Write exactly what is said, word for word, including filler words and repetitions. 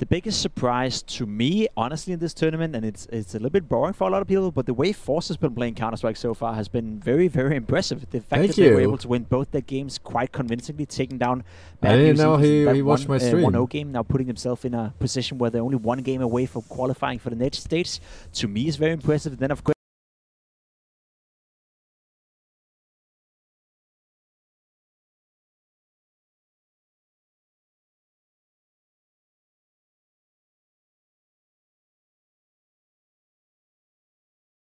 The biggest surprise to me, honestly, in this tournament, and it's it's a little bit boring for a lot of people, but the way Force has been playing Counter-Strike so far has been very, very impressive. The fact Thank that you. they were able to win both their games quite convincingly, taking down Batman. I didn't know he, he watched one, my stream. Uh, one oh game, now putting themselves in a position where they're only one game away from qualifying for the next stage. To me, is very impressive. And then, of course,